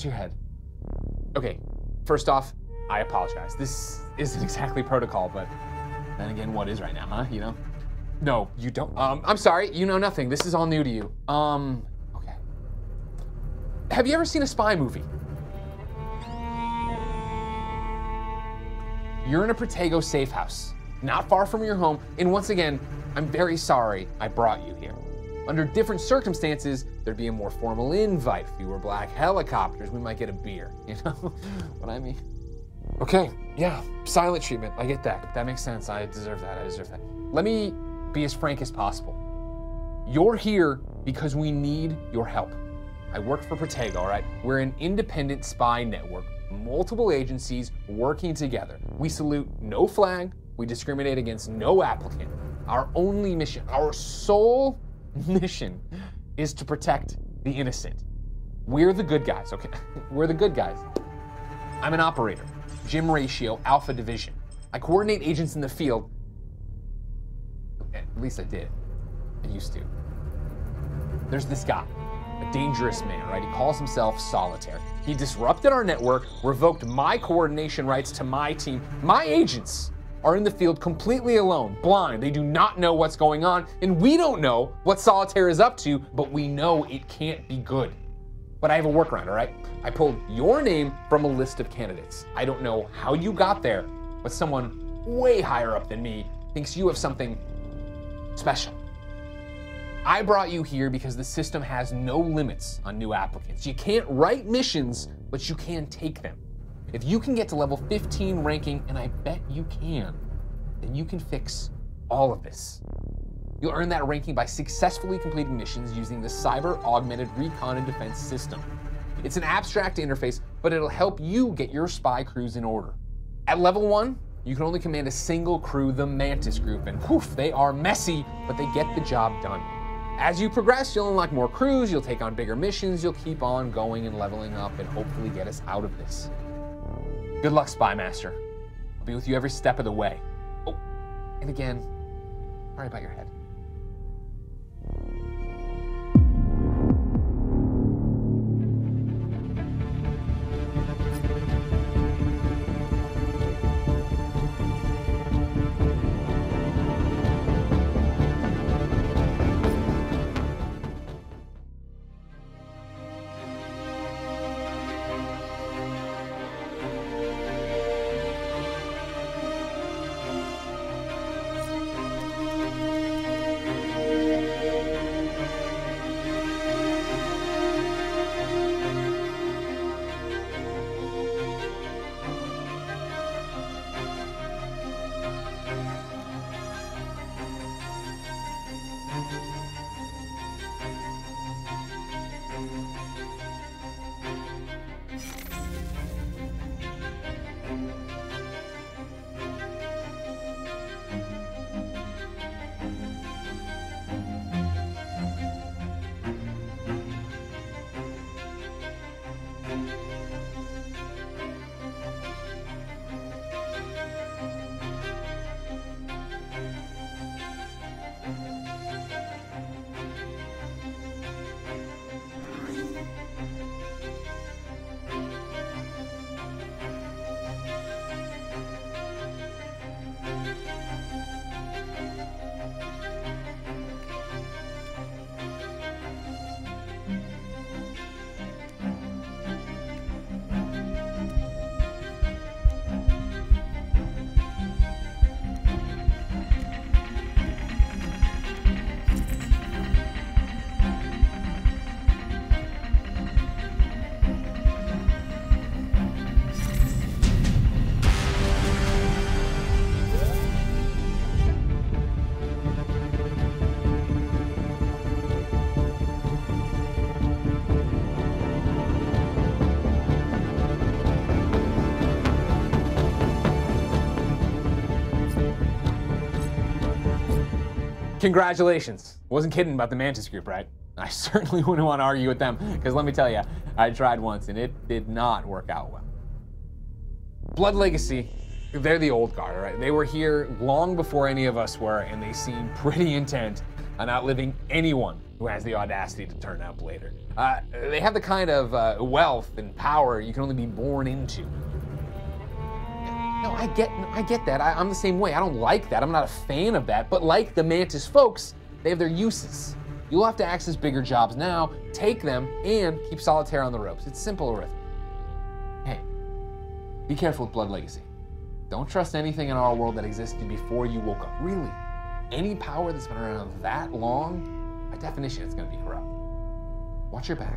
How's your head? Okay, first off, I apologize. This isn't exactly protocol, but then again, what is right now, huh? You know? No, you don't. I'm sorry, you know nothing. This is all new to you. Okay. Have you ever seen a spy movie? You're in a Protego safe house, not far from your home, and once again, I'm very sorry I brought you here. Under different circumstances, there'd be a more formal invite, fewer black helicopters, we might get a beer, you know what I mean? Okay, yeah, silent treatment, I get that. That makes sense, I deserve that. Let me be as frank as possible. You're here because we need your help. I work for Protego, all right? We're an independent spy network, multiple agencies working together. We salute no flag, we discriminate against no applicant. Our only mission, our sole mission is to protect the innocent. We're the good guys, okay? We're the good guys. I'm an operator, Jim Ratio, Alpha Division. I coordinate agents in the field. At least I did. I used to. There's this guy, a dangerous man, right? He calls himself Solitaire. He disrupted our network, revoked my coordination rights to my team. My agents are in the field completely alone, blind. They do not know what's going on, and we don't know what Solitaire is up to, but we know it can't be good. But I have a workaround, all right? I pulled your name from a list of candidates. I don't know how you got there, but someone way higher up than me thinks you have something special. I brought you here because the system has no limits on new applicants. You can't write missions, but you can take them. If you can get to level 15 ranking, and I bet you can, then you can fix all of this. You'll earn that ranking by successfully completing missions using the Cyber Augmented Recon and Defense System. It's an abstract interface, but it'll help you get your spy crews in order. At level 1, you can only command a single crew, the Mantis Group, and poof, they are messy, but they get the job done. As you progress, you'll unlock more crews, you'll take on bigger missions, you'll keep on going and leveling up and hopefully get us out of this. Good luck, Spy Master. I'll be with you every step of the way. Oh, and again, sorry about your head. Congratulations. Wasn't kidding about the Mantis Group, right? I certainly wouldn't want to argue with them, because let me tell you, I tried once and it did not work out well. Blood Legacy, they're the old guard, right? They were here long before any of us were, and they seem pretty intent on outliving anyone who has the audacity to turn up later. They have the kind of wealth and power you can only be born into. No, I get that. I'm the same way. I don't like that. I'm not a fan of that. But like the Mantis folks, they have their uses. You'll have to access bigger jobs now, take them, and keep Solitaire on the ropes. It's simple arithmetic. Hey, be careful with Blood Legacy. Don't trust anything in our world that existed before you woke up. Really, any power that's been around that long, by definition, it's going to be corrupt. Watch your back.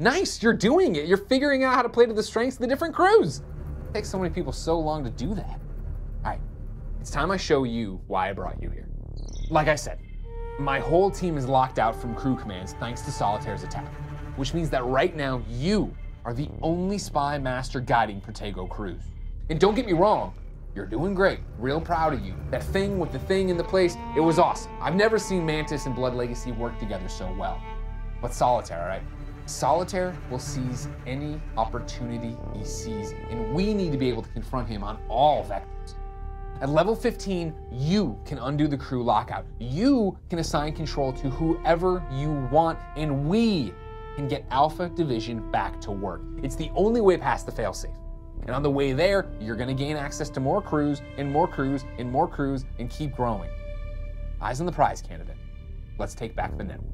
Nice, you're doing it. You're figuring out how to play to the strengths of the different crews. It takes so many people so long to do that. All right, it's time I show you why I brought you here. Like I said, my whole team is locked out from crew commands thanks to Solitaire's attack, which means that right now you are the only spy master guiding Protego crews. And don't get me wrong, you're doing great. Real proud of you. That thing with the thing in the place, it was awesome. I've never seen Mantis and Blood Legacy work together so well. But Solitaire, all right? Solitaire will seize any opportunity he sees, and we need to be able to confront him on all vectors. At level 15, you can undo the crew lockout. You can assign control to whoever you want, and we can get Alpha Division back to work. It's the only way past the failsafe. And on the way there, you're gonna gain access to more crews and more crews and more crews and keep growing. Eyes on the prize, candidate. Let's take back the network.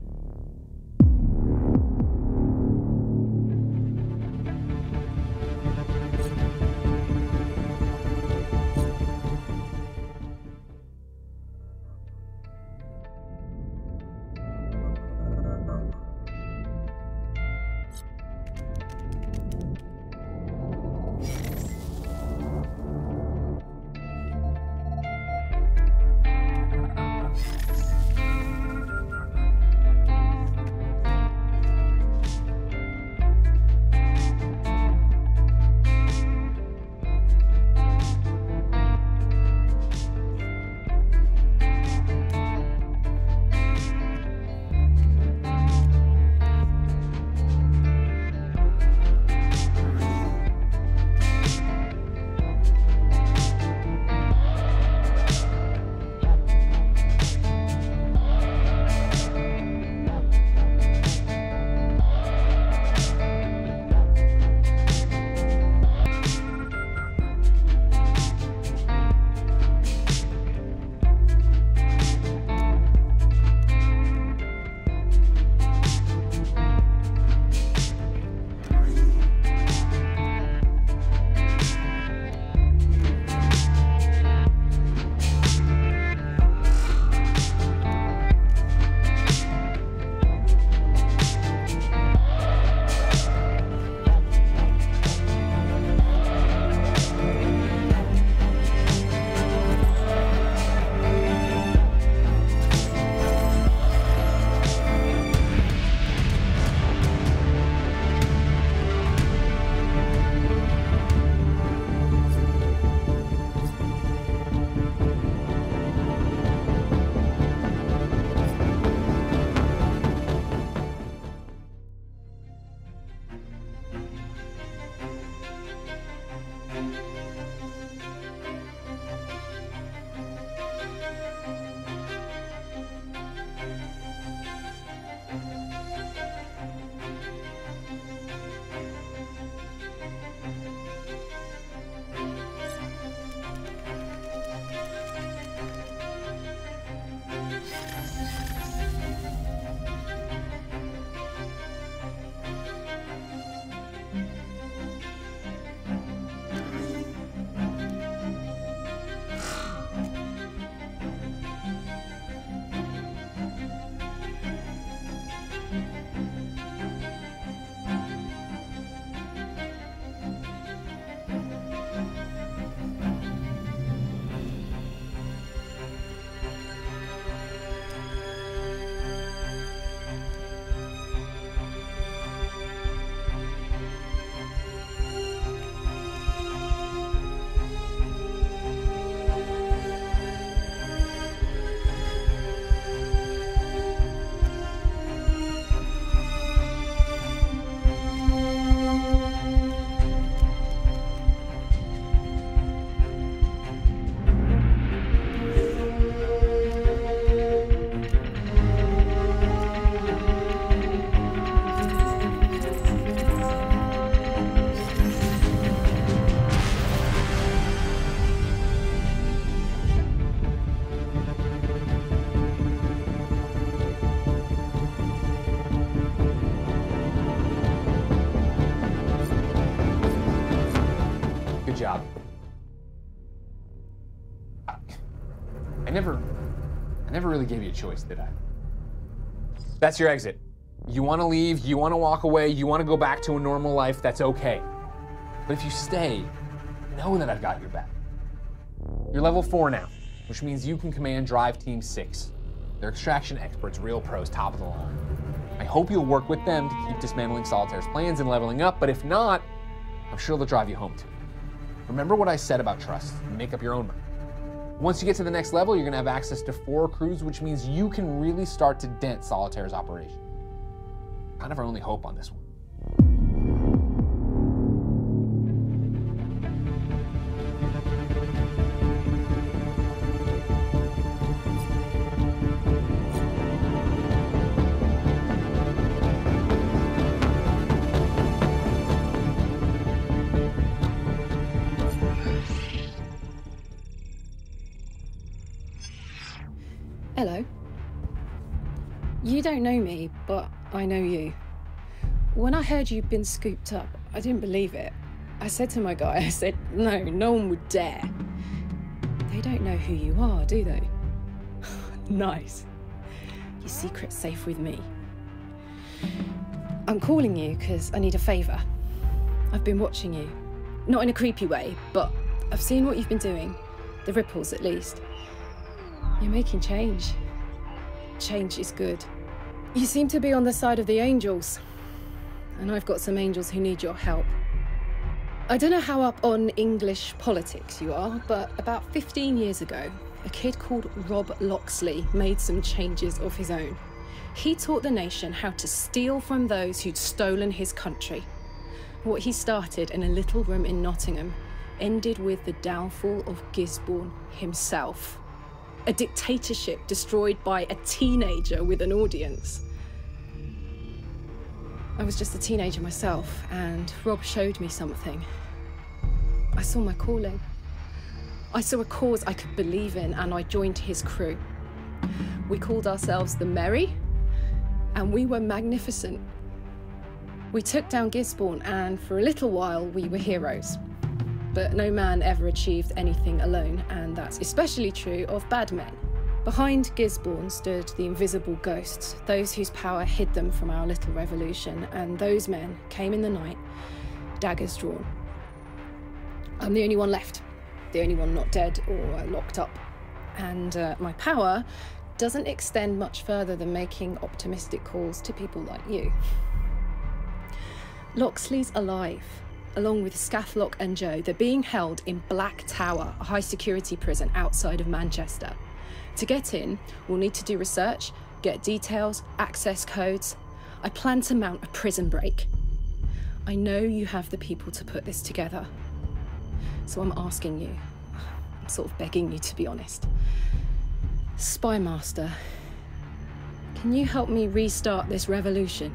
I never really gave you a choice, did I? That's your exit. You want to leave, you want to walk away, you want to go back to a normal life, that's okay. But if you stay, know that I've got your back. You're level 4 now, which means you can command Drive Team 6. They're extraction experts, real pros, top of the line. I hope you'll work with them to keep dismantling Solitaire's plans and leveling up, but if not, I'm sure they'll drive you home too. Remember what I said about trust, and make up your own mind. Once you get to the next level, you're gonna have access to 4 crews, which means you can really start to dent Solitaire's operation. Kind of our only hope on this one. Hello. You don't know me, but I know you. When I heard you'd been scooped up, I didn't believe it. I said to my guy, I said, no, no one would dare. They don't know who you are, do they? Nice. Your secret's safe with me. I'm calling you because I need a favor. I've been watching you. Not in a creepy way, but I've seen what you've been doing. The ripples, at least. You're making change. Change is good. You seem to be on the side of the angels. And I've got some angels who need your help. I don't know how up on English politics you are, but about 15 years ago, a kid called Rob Locksley made some changes of his own. He taught the nation how to steal from those who'd stolen his country. What he started in a little room in Nottingham ended with the downfall of Gisborne himself. A dictatorship destroyed by a teenager with an audience. I was just a teenager myself, and Rob showed me something. I saw my calling. I saw a cause I could believe in, and I joined his crew. We called ourselves the Merry, and we were magnificent. We took down Gisborne, and for a little while, we were heroes. But no man ever achieved anything alone, and that's especially true of bad men. Behind Gisborne stood the invisible ghosts, those whose power hid them from our little revolution, and those men came in the night, daggers drawn. I'm the only one left, the only one not dead or locked up, and my power doesn't extend much further than making optimistic calls to people like you. Locksley's alive. Along with Scathlock and Joe, they're being held in Black Tower, a high-security prison outside of Manchester. To get in, we'll need to do research, get details, access codes. I plan to mount a prison break. I know you have the people to put this together. So I'm asking you, I'm sort of begging you to be honest. Spymaster, can you help me restart this revolution?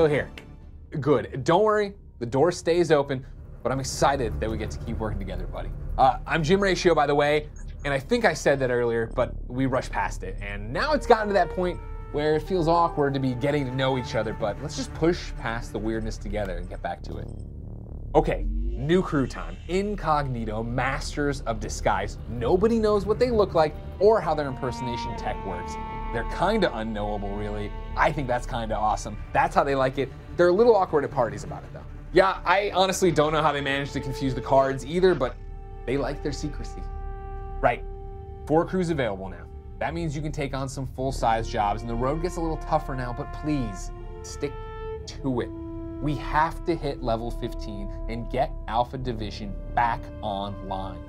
still here. Good. Don't worry, the door stays open, but I'm excited that we get to keep working together, buddy. I'm Jim Ratio, by the way, and I think I said that earlier, but we rushed past it, and now it's gotten to that point where it feels awkward to be getting to know each other, but let's just push past the weirdness together and get back to it. Okay, new crew time. Incognito, masters of disguise. Nobody knows what they look like or how their impersonation tech works. They're kinda unknowable, really. I think that's kinda awesome. That's how they like it. They're a little awkward at parties about it, though. Yeah, I honestly don't know how they managed to confuse the cards either, but they like their secrecy. Right, 4 crews available now. That means you can take on some full-size jobs, and the road gets a little tougher now, but please, stick to it. We have to hit level 15 and get Alpha Division back online.